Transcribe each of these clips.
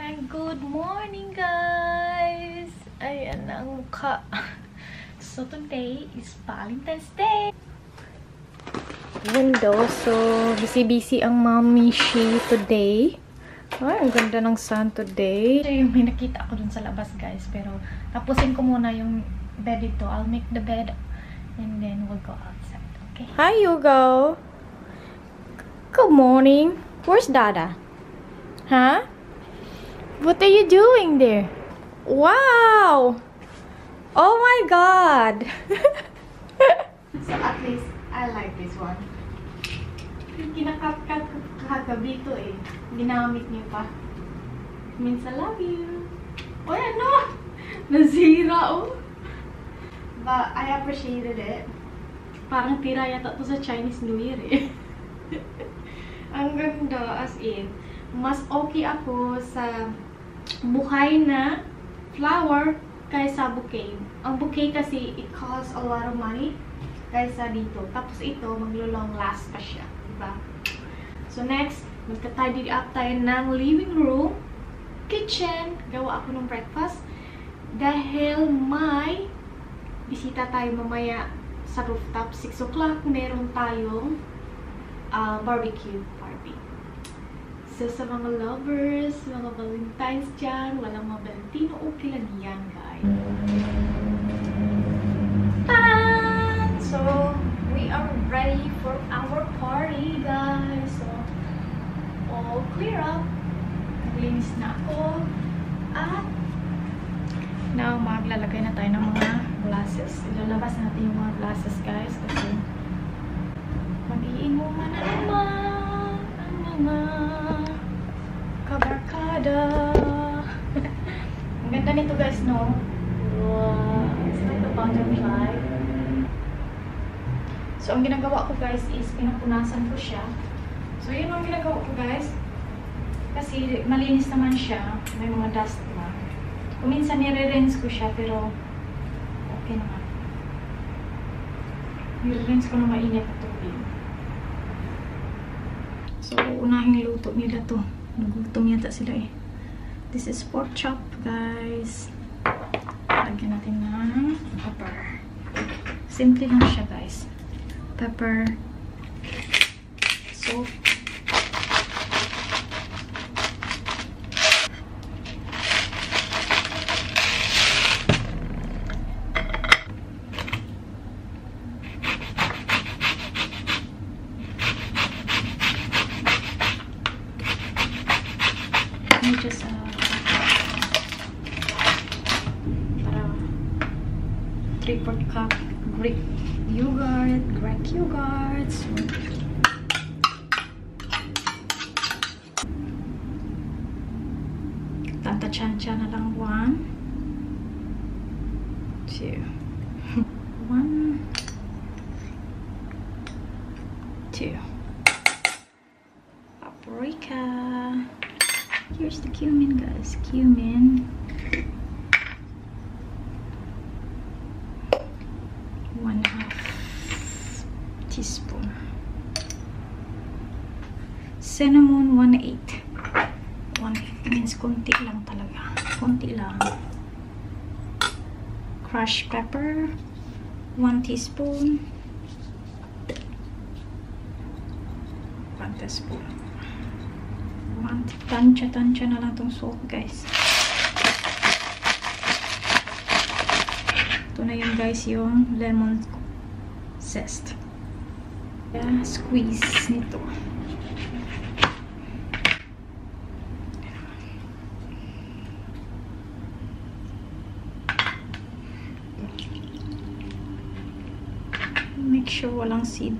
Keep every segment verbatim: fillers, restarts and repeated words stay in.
Hi, good morning guys! Ayan na ang mukha. So today is Valentine's Day! Window. So busy-busy ang mommy she today. Ay, ang ganda ng sun today. So yung may nakita ako dun sa labas guys. Pero tapusin ko muna yung bed ito. I'll make the bed and then we'll go outside. Okay? Hi Hugo! Good morning! Where's Dada? Huh? What are you doing there? Wow! Oh my god! So at least I like this one. Kinakatkat ko kagabi ito eh. Ginamit niyo pa. Means I love you. Oh ano? Nasira oh. But I appreciated it. Parang tira yata to sa Chinese New Year eh. Ang ganda as in. Mas okay ako sa buhay na flower kaysa bouquet. Ang bouquet kasi, it costs a lot of money kaysa dito. Tapos ito, maglulong last pa siya. Diba? So next, magka-tidy up tayo ng living room, kitchen. Gawa ako ng breakfast. Dahil may bisita tayo mamaya sa rooftop. six o'clock, meron tayong uh, barbecue party. So, sa mga lovers, mga Valentines dyan, walang mga Valentino, okay lang yan, guys. Ta-da! So, we are ready for our party, guys. So, all clear up. Naglinis na ako. At, now, maglalagay na tayo ng mga glasses. Ilalabas natin yung mga glasses, guys, kasi mag-iinuman na naman ang mga kabarkada. Ang ganda nito guys, no? Wow. It's like a butterfly. So, ang ginagawa ko guys is pinapunasan ko siya. So, yun ang ginagawa ko guys. Kasi malinis naman siya. May mga dust na. Kuminsan nire-rinse ko siya, pero okay naman. Nire-rinse ko na mainit na tubig. So, unahin luto nila to. Nagutom yata sila eh. This is pork chop, guys. Lagyan natin ng pepper. Simple lang siya, guys. Pepper, salt, just uh, para three-fourth cup Greek yogurt, Greek yogurt. So, tanta-chancha na lang one, two, one, two. Paprika. Here's the cumin, guys. Cumin. One half teaspoon. Cinnamon, one eighth. One eighth means konti lang talaga. Konti lang. Crushed pepper, one teaspoon. One teaspoon. Tansya-tansya na lang itong salt, guys. Ito na yun, guys, yung lemon zest. Yeah, squeeze nito. Make sure walang seed.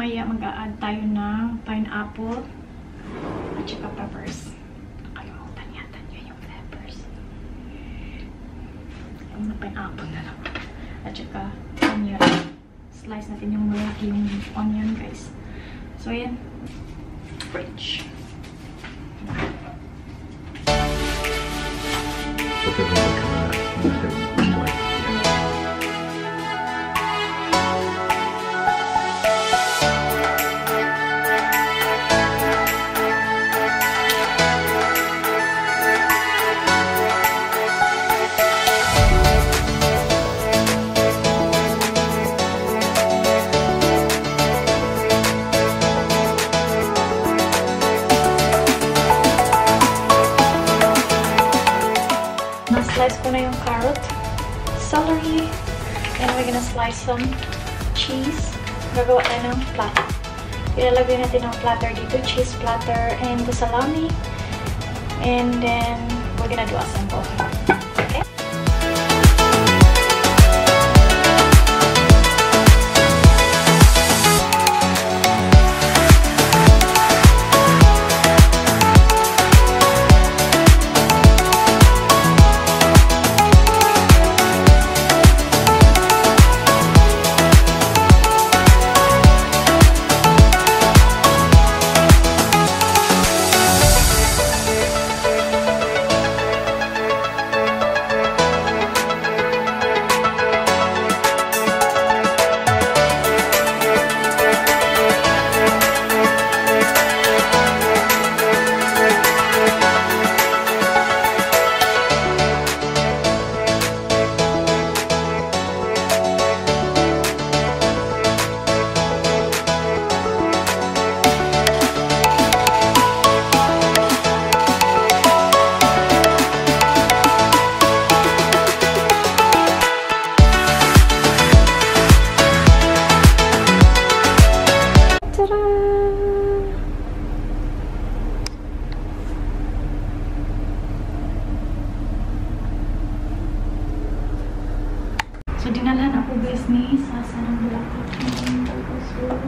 Maya mag-a-add tayo ng pineapple at saka peppers. Nakalimutan yata niya yung peppers. Yung pineapple na lang. At saka onion. Slice natin yung malaki yung onion, guys. So ayan, fridge. Slice ko na yung carrot, celery, and we're gonna slice some cheese. Gagawa tayo ng platter. Ilalagay natin ang platter dito, cheese platter, and the salami. And then, we're gonna do a sample. Okay? Dinalhan ako guys ni Sasa ng Bulacan. Also,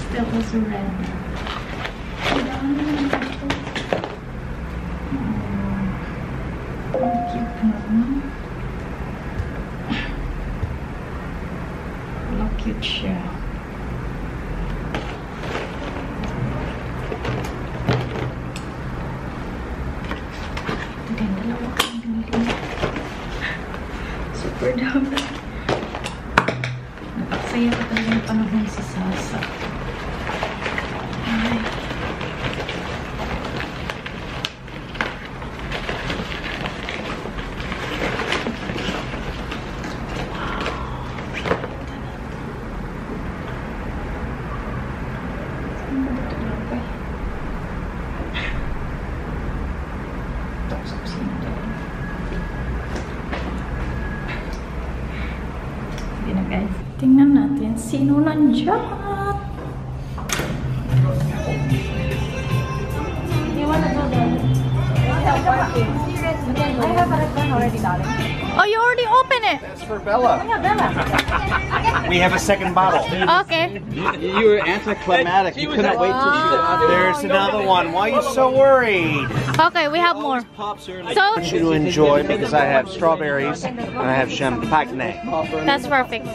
still also red. Oh, ang cute naman. Look cute siya. Super dami. Napaksaya ko talaga yung panahon si Sasa. Ay. Tingnan natin sino nandiyan. You want to go there? I have parking. I have a red one already, darling. Oh, you already opened it? That's for Bella. Oh, yeah, Bella. We have a second bottle. Okay. You, you were anticlimactic. You couldn't wait till she got there. There's another one. Why are you so worried? Okay, we have more. So I want you to enjoy because I have strawberries and I have champagne. That's perfect.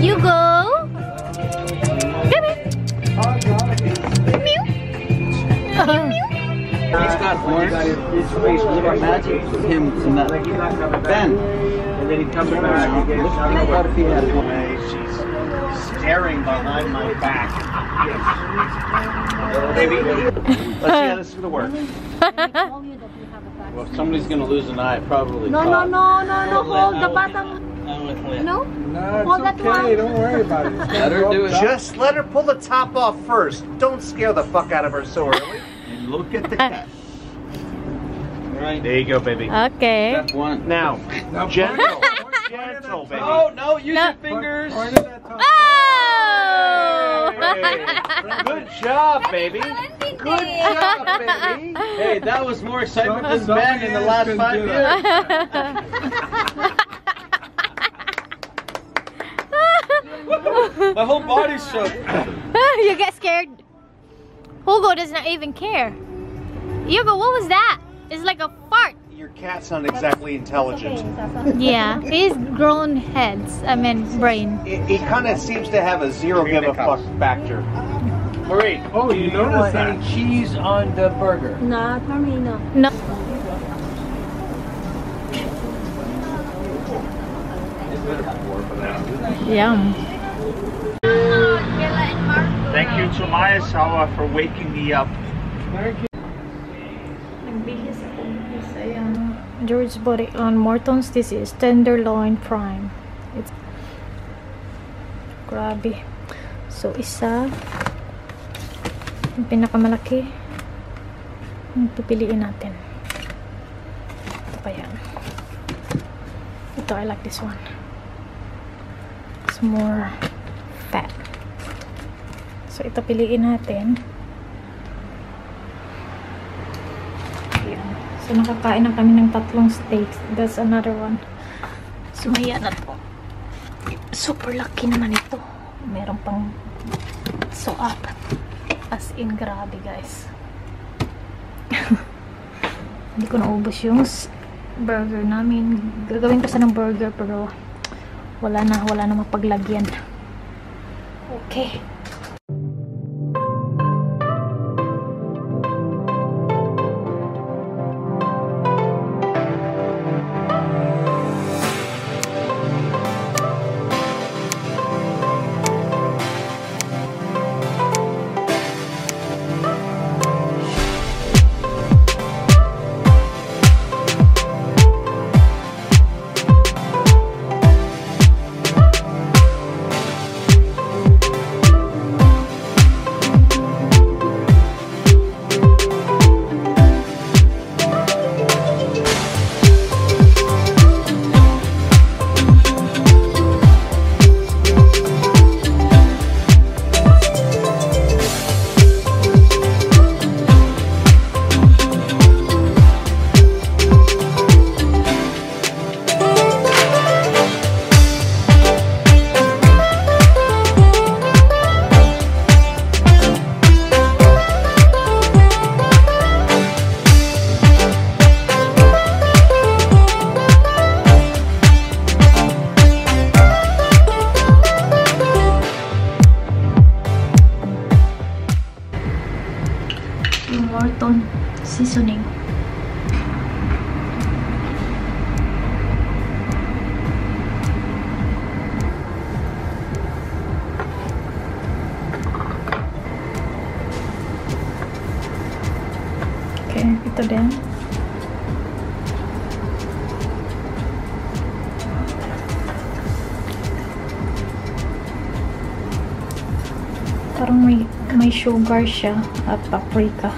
You go. Come here. Mew. Mew, mew. He's got horns. His face with our magic. Him and that. Ben. And then he comes back. What if he had a woman? She's staring behind my back. Baby. Let's see how this is going to work. Well, if somebody's going to lose an eye, probably. No, no, no, no, no. Hold the bottom. No? No, it's okay. One. Don't worry about it. Just let her do it. Just let her pull the top off first. Don't scare the fuck out of her so early. And look at the cat. Right. There you go, baby. Okay. Step one. Now, now gentle. Gentle, baby. Oh, no, use no. your fingers. Point at that top. Oh! Hey, hey. Good job, baby. Good job, baby. Hey, that was more excitement than Ben in the last five years. My whole body's shook. You get scared. Hugo does not even care. Hugo, what was that? It's like a fart. your cat's not exactly intelligent. Yeah, he's grown heads, I mean brain. It, it kind of seems to have a zero give a fuck factor. Marie, oh, you, you noticed that. Any cheese on the burger? No, for me, no. No. Yum. Thank you to Maya Sawa for waking me up. George bought it on Morton's. This is tenderloin prime. It's grabe. So isa, yung pinakamalaki, yung pipiliin natin. Ito pa yan. Ito, I like this one. It's more fat. So ito piliin natin. So, nakakain na kami ng tatlong steaks. That's another one. Sumaya na to. Super lucky naman ito. Meron pang soap. As in, grabe guys. Hindi ko naubos yung burger namin. Gagawin ko sa ng burger pero wala na, wala na mapaglagyan. Okay. Morton seasoning. Okay, ito din. Parang may may sugar siya at paprika.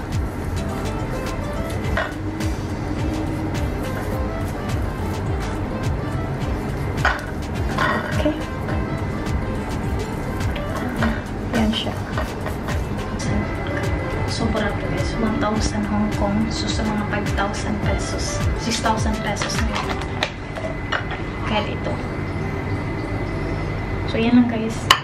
one thousand Hong Kong, so sa mga five thousand pesos, six thousand pesos na yun. Kaya ito. So yan lang guys.